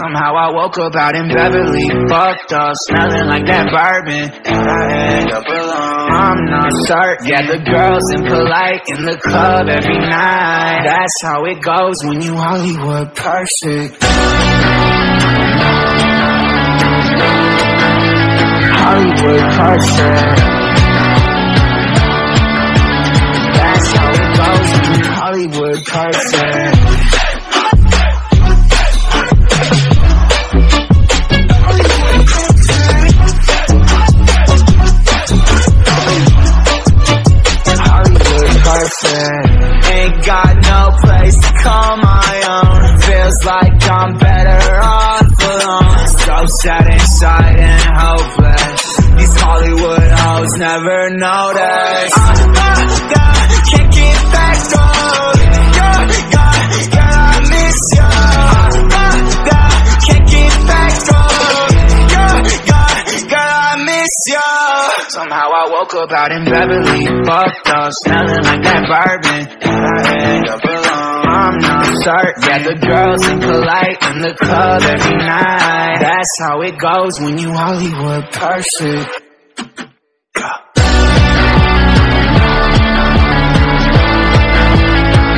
Somehow I woke up out in Beverly, fucked up, smelling like that bourbon, and I end up alone. I'm not certain. Yeah, the girls impolite in the club every night. That's how it goes when you Hollywood perfect. Hollywood perfect. That's how it goes when you Hollywood perfect. Ain't got no place to call my own. Feels like I'm better off alone. So sad inside and hopeless. These Hollywood hoes never notice. I'm fucked up, can't get back on. Girl, I miss you. I'm fucked up, can't get back on. Girl, I miss you. Somehow I woke up out in Beverly, fucked up, smelling like that bourbon, and I end up alone. I'm not certain. Yeah, the girls impolite in the club every night. That's how it goes when you Hollywood perfect.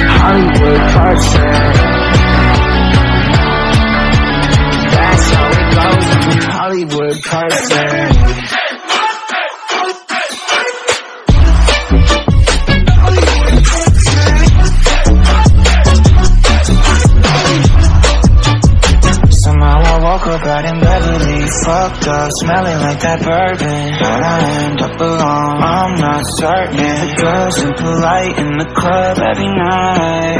Hollywood perfect. That's how it goes when you Hollywood perfect. Out in Beverly, fucked up, smelling like that bourbon, but I end up alone. I'm not certain. The girls impolite in the club every night.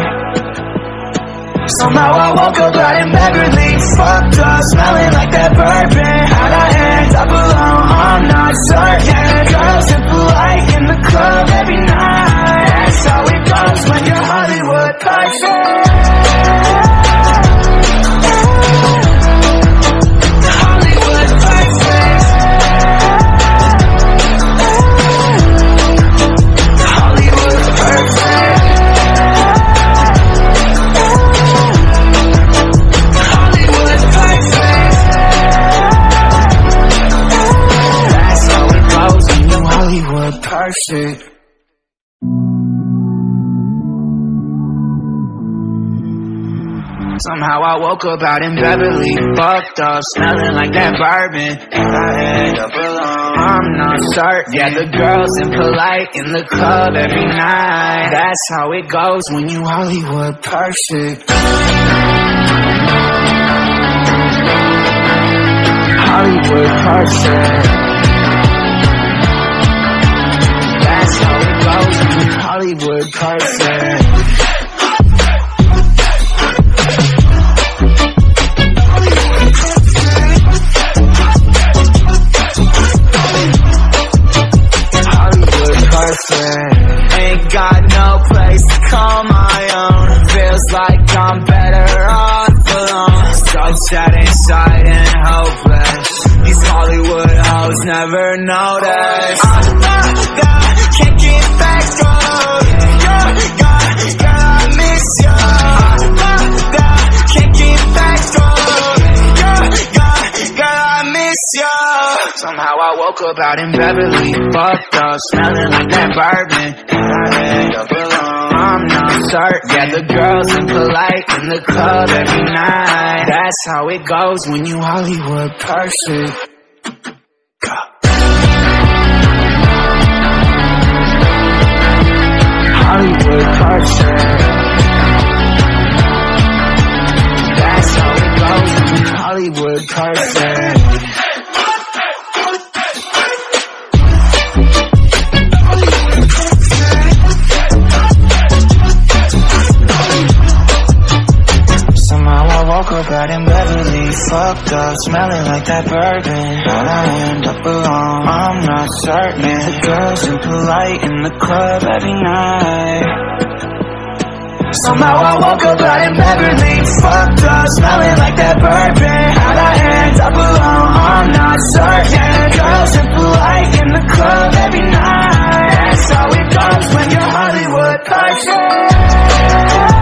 Somehow I woke up out in Beverly, fucked up, smelling like that bourbon, but I end up alone. I'm not certain. The girls impolite in the club every night. That's how it goes when you're Hollywood perfect. Perfect. Somehow I woke up out in Beverly, fucked up, smelling like that bourbon, and I end up alone. I'm not certain. Yeah, the girls impolite in the club every night. That's how it goes when you Hollywood perfect. Hollywood perfect. Hollywood perfect. Hollywood perfect. Ain't got no place to call my own. Feels like I'm better off alone. So sad inside and hopeless. These Hollywood hoes never notice. I'm fucked up, can't get back on. Girl, I miss you. I'm fucked up, can't get back on. Girl, I miss you. Somehow I woke up out in Beverly, fucked up, smelling like that bourbon, and I end up alone. I'm not certain. Yeah, the girls impolite in the club every night. That's how it goes when you Hollywood perfect. Hollywood perfect. That's how it goes when you Hollywood perfect. Somehow I woke up out in Beverly, fucked up, smelling like that bourbon, but I end up alone. I'm not certain. The girls impolite in the club every night. Somehow I woke up out in Beverly, fucked up, smelling like that bourbon. How'd I end up alone? I'm not certain. Girls impolite in the club every night. That's how it goes when you're Hollywood perfect. Hollywood.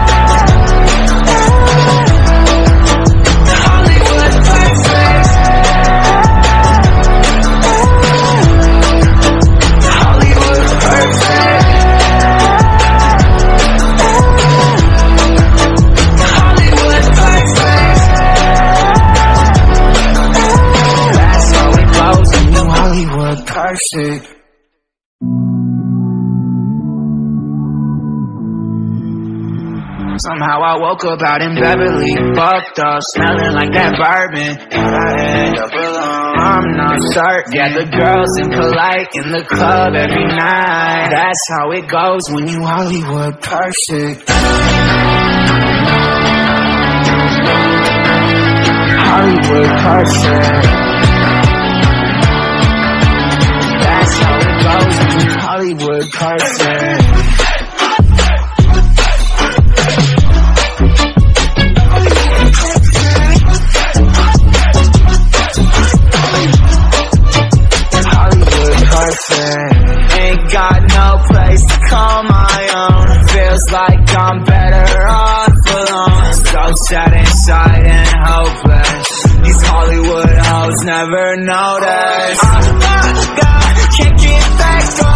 Somehow I woke up out in Beverly, fucked up, smelling like that bourbon. How'd I end up alone? I'm not certain. Yeah, the girls impolite in the club every night. That's how it goes when you Hollywood perfect. Hollywood perfect. That's how it goes when you Hollywood perfect. Ain't got no place to call my own. Feels like I'm better off alone. So sad inside and hopeless. These Hollywood hoes never notice. I can't get back on.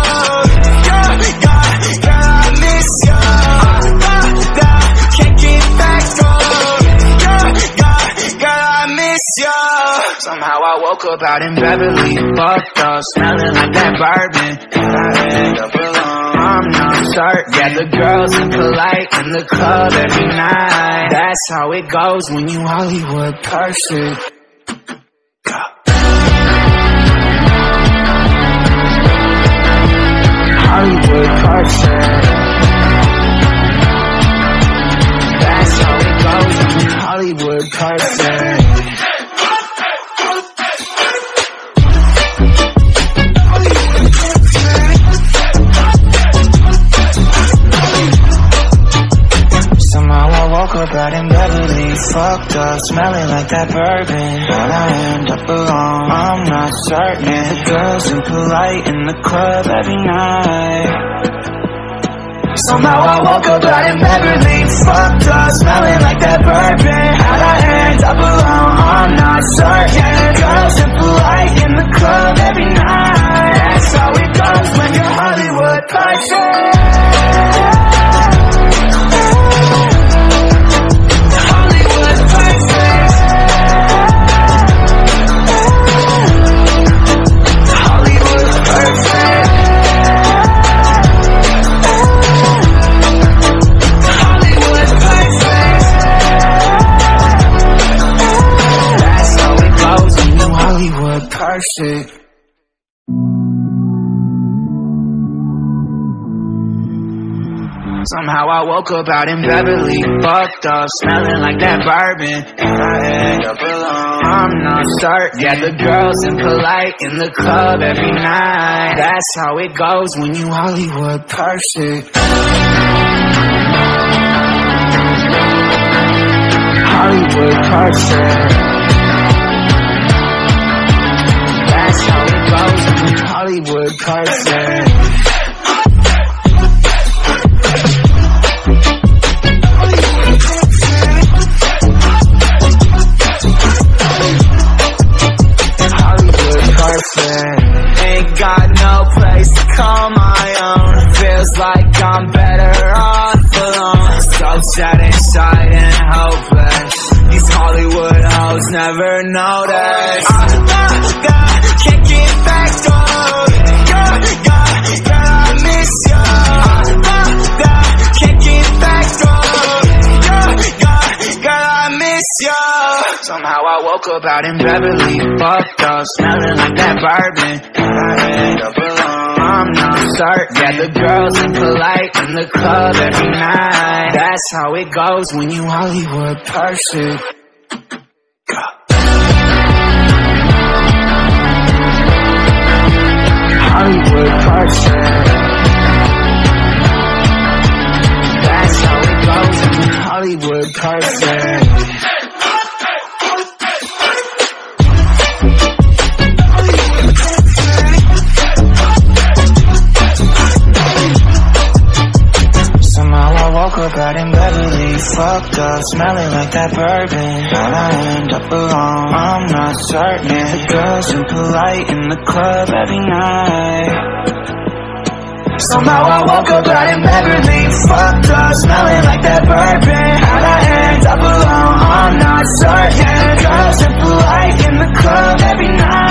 Somehow I woke up out in Beverly, fucked up, smelling like that bourbon. How'd I end up alone? I'm not certain. Yeah, the girls impolite in the club every night. That's how it goes when you Hollywood perfect. Hollywood perfect. That's how it goes when you Hollywood perfect. Out in Beverly, fucked up, smelling like that bourbon. How'd I end up alone? I'm not certain. The girls impolite in the club every night. Somehow I woke up out in Beverly, fucked up, smelling like that bourbon. How'd I end up alone? I'm not certain. The girls impolite in the club every night. That's how it goes when you're Hollywood person. Perfect. Somehow I woke up out in Beverly, fucked up, smelling like that bourbon. How'd I end up alone? I'm not certain. Yeah, the girls impolite in the club every night. That's how it goes when you Hollywood perfect. Hollywood perfect. Hollywood person. Hollywood person. Ain't got no place to call my own. Feels like I'm better off alone. So sad inside and hopeless. These Hollywood hoes never notice. I can't get back on. Somehow I woke up out in Beverly, fucked up, smelling like that bourbon. How'd I end up alone? I'm not certain. Yeah, the girls impolite in the club every night. That's how it goes when you Hollywood perfect. Hollywood perfect. That's how it goes when you Hollywood perfect. Out in Beverly, fucked up, smelling like that bourbon. How'd I end up alone? I'm not certain. The girls impolite in the club every night. Somehow I woke up out in Beverly, fucked up, smelling like that bourbon. How'd I end up alone? I'm not certain. The girls impolite in the club every night.